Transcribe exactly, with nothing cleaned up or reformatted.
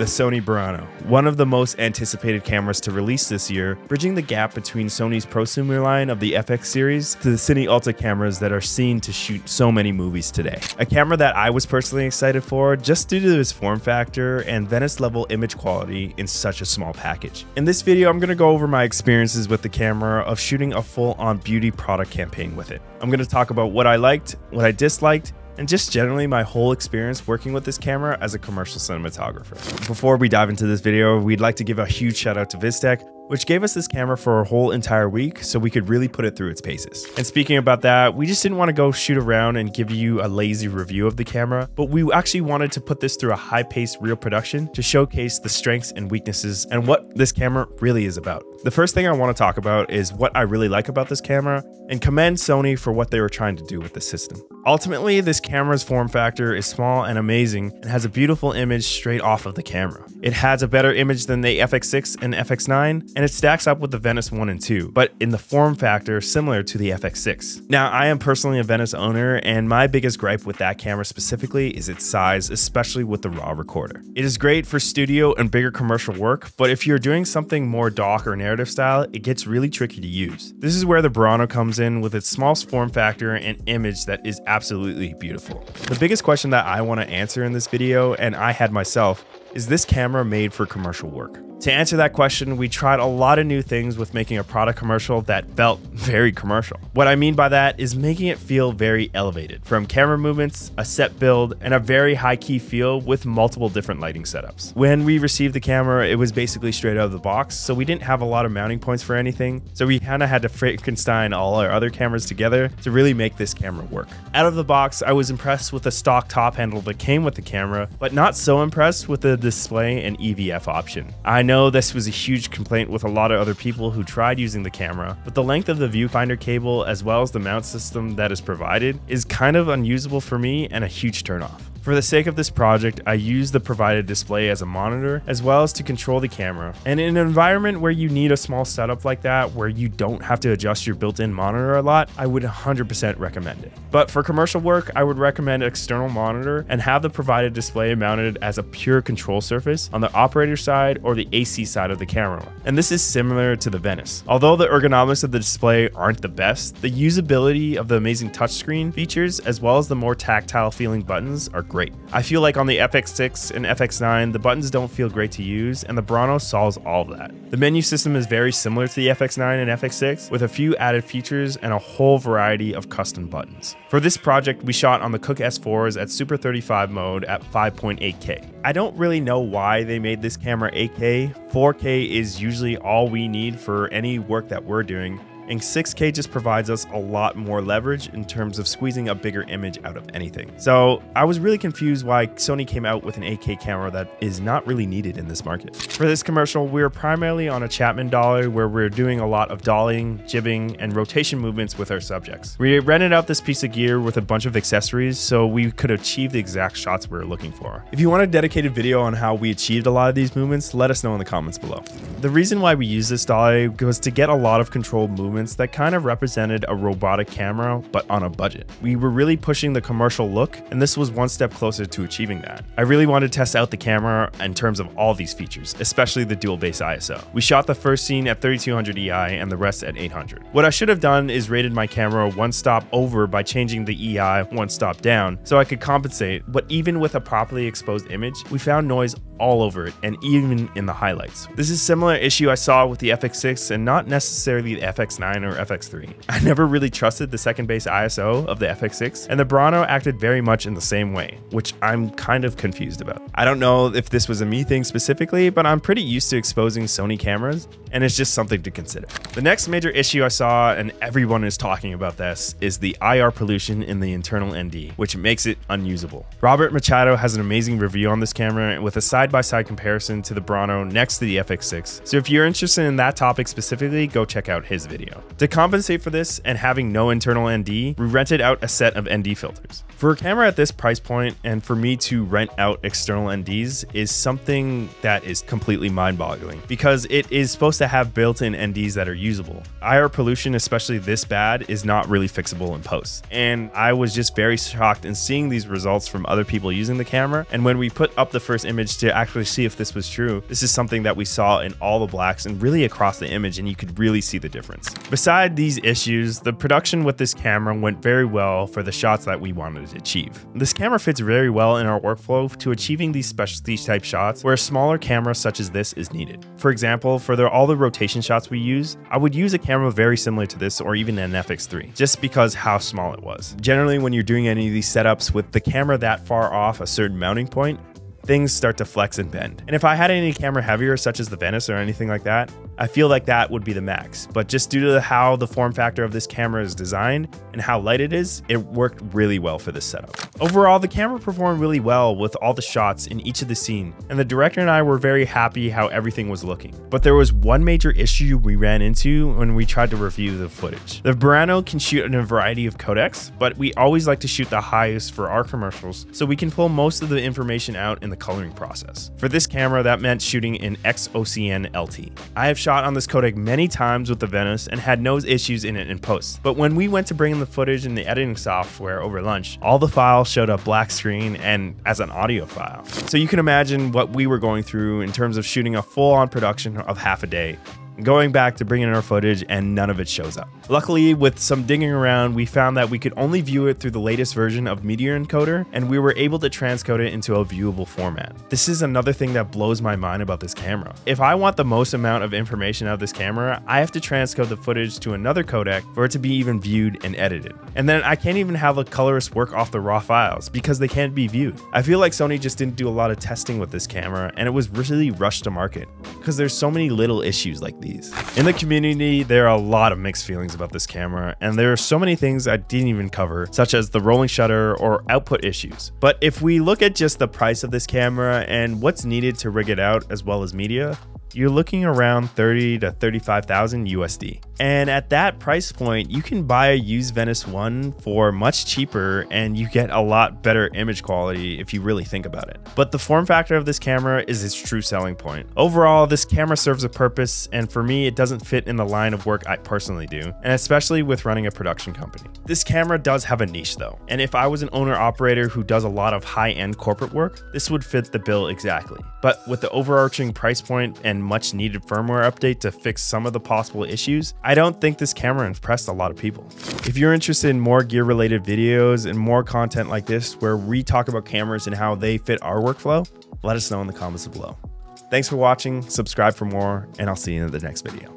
The Sony Burano, one of the most anticipated cameras to release this year, bridging the gap between Sony's prosumer line of the F X series to the CineAlta cameras that are seen to shoot so many movies today. A camera that I was personally excited for just due to its form factor and Venice level image quality in such a small package. In this video, I'm going to go over my experiences with the camera of shooting a full-on beauty product campaign with it. I'm going to talk about what I liked, what I disliked, and just generally my whole experience working with this camera as a commercial cinematographer. Before we dive into this video, we'd like to give a huge shout out to Vistek, which gave us this camera for a whole entire week so we could really put it through its paces. And speaking about that, we just didn't want to go shoot around and give you a lazy review of the camera, but we actually wanted to put this through a high-paced real production to showcase the strengths and weaknesses and what this camera really is about. The first thing I want to talk about is what I really like about this camera and commend Sony for what they were trying to do with the system. Ultimately, this camera's form factor is small and amazing and has a beautiful image straight off of the camera. It has a better image than the F X six and F X nine, and it stacks up with the Venice one and two, but in the form factor similar to the F X six. Now, I am personally a Venice owner, and my biggest gripe with that camera specifically is its size, especially with the RAW recorder. It is great for studio and bigger commercial work, but if you're doing something more doc or narrative style, it gets really tricky to use. This is where the Burano comes in with its small form factor and image that is absolutely beautiful. The biggest question that I want to answer in this video, and I had myself, is this camera made for commercial work? To answer that question, we tried a lot of new things with making a product commercial that felt very commercial. What I mean by that is making it feel very elevated, from camera movements, a set build, and a very high-key feel with multiple different lighting setups. When we received the camera, it was basically straight out of the box, so we didn't have a lot of mounting points for anything, so we kinda had to Frankenstein all our other cameras together to really make this camera work. Out of the box, I was impressed with the stock top handle that came with the camera, but not so impressed with the display and E V F option. I know this was a huge complaint with a lot of other people who tried using the camera, but the length of the viewfinder cable as well as the mount system that is provided is kind of unusable for me and a huge turnoff. For the sake of this project, I used the provided display as a monitor as well as to control the camera, and in an environment where you need a small setup like that where you don't have to adjust your built-in monitor a lot, I would one hundred percent recommend it. But for commercial work, I would recommend an external monitor and have the provided display mounted as a pure control surface on the operator side or the A C side of the camera, and this is similar to the Venice. Although the ergonomics of the display aren't the best, the usability of the amazing touchscreen features as well as the more tactile feeling buttons are great. I feel like on the F X six and F X nine, the buttons don't feel great to use, and the Burano solves all of that. The menu system is very similar to the F X nine and F X six, with a few added features and a whole variety of custom buttons. For this project, we shot on the Cooke S fours at Super thirty-five mode at five point eight K. I don't really know why they made this camera eight K. four K is usually all we need for any work that we're doing, and six K just provides us a lot more leverage in terms of squeezing a bigger image out of anything. So I was really confused why Sony came out with an eight K camera that is not really needed in this market. For this commercial, we were primarily on a Chapman dolly where we we're doing a lot of dollying, jibbing, and rotation movements with our subjects. We rented out this piece of gear with a bunch of accessories so we could achieve the exact shots we were looking for. If you want a dedicated video on how we achieved a lot of these movements, let us know in the comments below. The reason why we used this dolly was to get a lot of controlled movements that kind of represented a robotic camera, but on a budget. We were really pushing the commercial look, and this was one step closer to achieving that. I really wanted to test out the camera in terms of all these features, especially the dual base I S O. We shot the first scene at thirty-two hundred E I and the rest at eight hundred. What I should have done is rated my camera one stop over by changing the E I one stop down so I could compensate, but even with a properly exposed image, we found noise all over it and even in the highlights. This is a similar issue I saw with the F X six and not necessarily the F X nine or F X three. I never really trusted the second base I S O of the F X six, and the Burano acted very much in the same way, which I'm kind of confused about. I don't know if this was a me thing specifically, but I'm pretty used to exposing Sony cameras, and it's just something to consider. The next major issue I saw, and everyone is talking about this, is the I R pollution in the internal N D, which makes it unusable. Robert Machado has an amazing review on this camera with a side-by-side comparison to the Burano next to the F X six, so if you're interested in that topic specifically, go check out his video. To compensate for this and having no internal N D, we rented out a set of N D filters. For a camera at this price point, and for me to rent out external N Ds is something that is completely mind-boggling, because it is supposed to have built-in N Ds that are usable. I R pollution, especially this bad, is not really fixable in post. And I was just very shocked in seeing these results from other people using the camera. And when we put up the first image to actually see if this was true, this is something that we saw in all the blacks and really across the image, and you could really see the difference. Beside these issues, the production with this camera went very well for the shots that we wanted to achieve. This camera fits very well in our workflow to achieving these specialty type shots where a smaller camera such as this is needed. For example, for the, all the rotation shots we use, I would use a camera very similar to this or even an F X three, just because how small it was. Generally, when you're doing any of these setups with the camera that far off a certain mounting point, things start to flex and bend. And if I had any camera heavier, such as the Venice or anything like that, I feel like that would be the max. But just due to how the form factor of this camera is designed and how light it is, it worked really well for this setup. Overall, the camera performed really well with all the shots in each of the scene, and the director and I were very happy how everything was looking. But there was one major issue we ran into when we tried to review the footage. The Burano can shoot in a variety of codecs, but we always like to shoot the highest for our commercials, so we can pull most of the information out in the coloring process. For this camera, that meant shooting in X O C N L T. I have shot on this codec many times with the Venice and had no issues in it in post. But when we went to bring in the footage in the editing software over lunch, all the files showed up black screen and as an audio file. So you can imagine what we were going through in terms of shooting a full-on production of half a day, going back to bringing in our footage, and none of it shows up. Luckily, with some digging around, we found that we could only view it through the latest version of Media Encoder, and we were able to transcode it into a viewable format. This is another thing that blows my mind about this camera. If I want the most amount of information out of this camera, I have to transcode the footage to another codec for it to be even viewed and edited. And then I can't even have the colorists work off the raw files because they can't be viewed. I feel like Sony just didn't do a lot of testing with this camera, and it was really rushed to market because there's so many little issues like these. In the community, there are a lot of mixed feelings about this camera, and there are so many things I didn't even cover, such as the rolling shutter or output issues. But if we look at just the price of this camera and what's needed to rig it out as well as media, you're looking around thirty to thirty-five thousand U S D. And at that price point, you can buy a used Venice one for much cheaper, and you get a lot better image quality if you really think about it. But the form factor of this camera is its true selling point. Overall, this camera serves a purpose, and for me, it doesn't fit in the line of work I personally do, and especially with running a production company. This camera does have a niche though, and if I was an owner-operator who does a lot of high-end corporate work, this would fit the bill exactly. But with the overarching price point and much needed firmware update to fix some of the possible issues, I don't think this camera impressed a lot of people. If you're interested in more gear related videos and more content like this where we talk about cameras and how they fit our workflow, let us know in the comments below. Thanks for watching, subscribe for more, and I'll see you in the next video.